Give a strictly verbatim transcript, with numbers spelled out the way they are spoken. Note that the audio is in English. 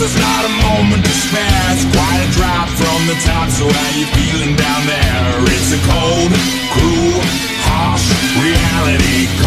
there's not a moment to spare. It's quite a drop from the top, so how you feeling down there? It's a cold, cruel, harsh reality.